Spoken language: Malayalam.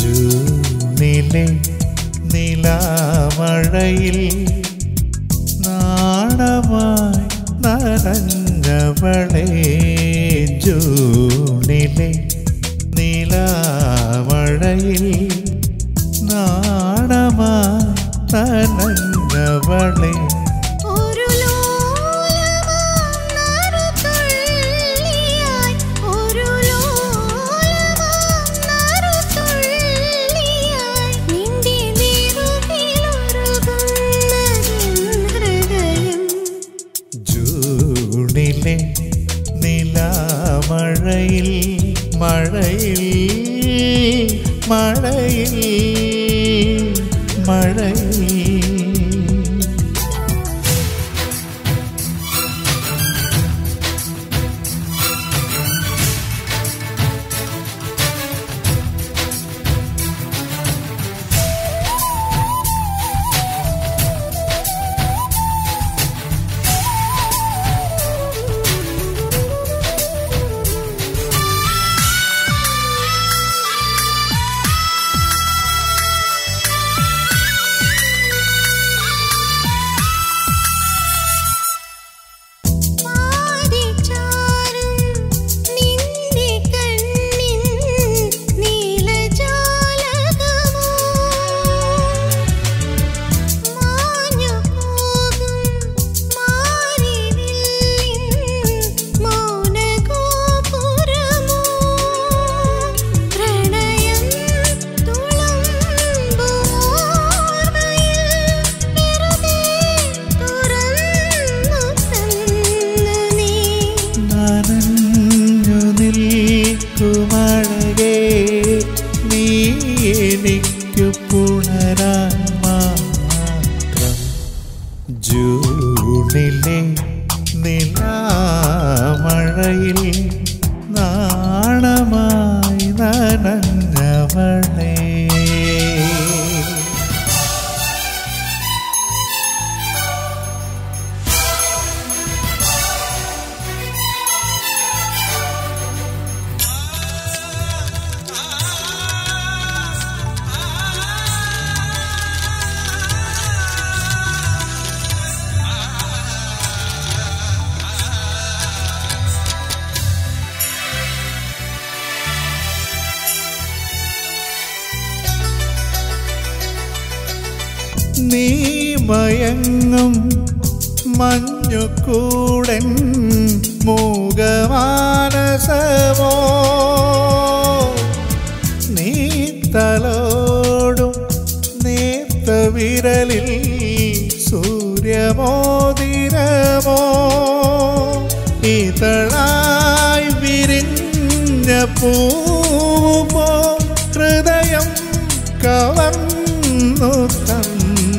ജൂനിലെ നിലാമഴയിൽ നാണമായി നനഞ്ഞവളേ ജൂനിലെ നിലാമഴയിൽ നാണമായി നനഞ്ഞവളേ മഴയിൽ മഴയിൽ മഴയിൽ മഴയിൽ ജൂണിലെ നിലാമഴയിൽ നാണമായി നനഞ്ഞവളേ നീ മയങ്ങും മഞ്ഞുകൂടൻ മൂകമാനസമോ നീ തലോടും നേത്ര വിരലിൽ സൂര്യമോതിരമോ ഇതളായി വിരിഞ്ഞ പൂവോ ഹൃദയം കവർന്നു തന്നു